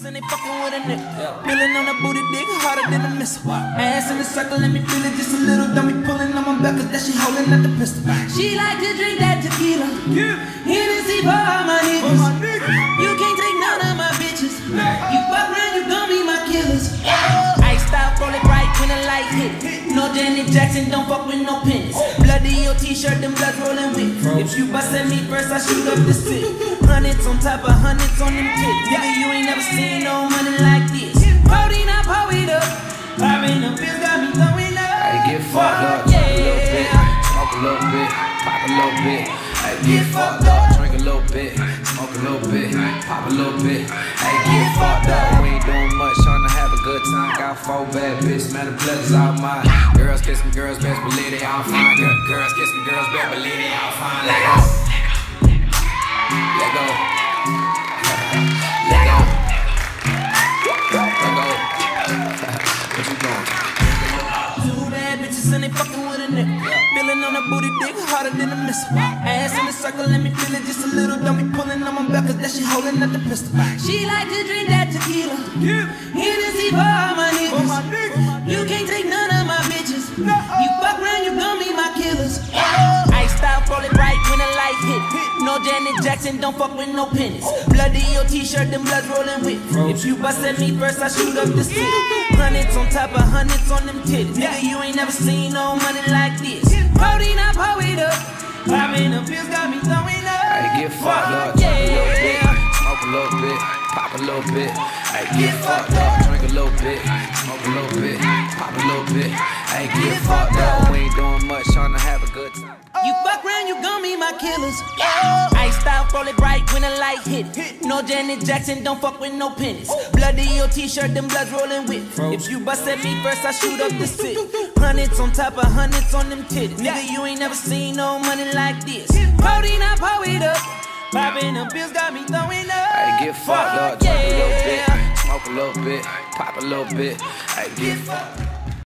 niggas and they fucking with a nigga. Feeling on a booty dick harder than a missile. Ass in the circle, let me feel it just a little. Don't be pulling on my back cause that she holding at the pistol. She like to drink that tequila. Yeah. Hennessy for all my niggas. You can't take none of my bitches. You fuck around, you gon' be my killers. Iced out, roll it right when the light hit. No Janet Jackson, don't fuck with no pins. Bloody your t-shirt, them blood rolling with. If you bustin' me first, I shoot up the stick. Hundreds on top of hundreds on them kids. Nigga, you ain't never seen no money like this. Holding up, hold it up. I mean, the bills got me throwing up. I get fucked up, drink a little bit. Smoke a little bit, pop a little bit. I get fucked up, drink a little bit. Smoke a little bit, pop a little bit. I get fucked up. We ain't doing much, trying to have a good time. Got four bad bitches, man, the pleasure's all mine. Girls kiss me, girls best believe they all fine. Girls kiss me, girls best believe they all fine. Let go. Let go. Let go. What you doing? Two bad bitches and they fucking with a nigga. Feeling on a booty dick harder than a missile. Ass in the circle, let me feel it just a little. Don't be pulling on my back cause that she holding at the pistol. She like to drink that tequila. Hennessy for all my niggas. You can't take none of my bitches. You fuck around, you gon' be my killers. Iced out, roll it right when the light hit. No Janet Jackson, don't fuck with no pennies. Bloody your t-shirt, them blood rolling with. If you bustin' me first, I shoot up the city. Hundreds on top of hundreds on them titties. Nigga, you ain't never seen no money like this. Holding up, hold it up. I mean, the pills got me throwing up. I get fucked up, drink a little bit. Smoke a little bit, pop a little bit. I get fucked up, drink a little bit. Smoke a little bit, pop a little bit. I get fucked up. We ain't doing much, trying to have a good time. You fuck round, you gon' be my killers. Iced out, roll it right when the light hit. No Janet Jackson, don't fuck with no pennies. Bloody your t-shirt, them bloods rolling with. If you bust at me first, I shoot up the stick. Hundreds on top of hundreds on them titties. Nigga, you ain't never seen no money like this. Holding up, hold it up. Popping the pills got me throwing up. I get fucked up, drink a little bit. Smoke a little bit, pop a little bit. I get fucked.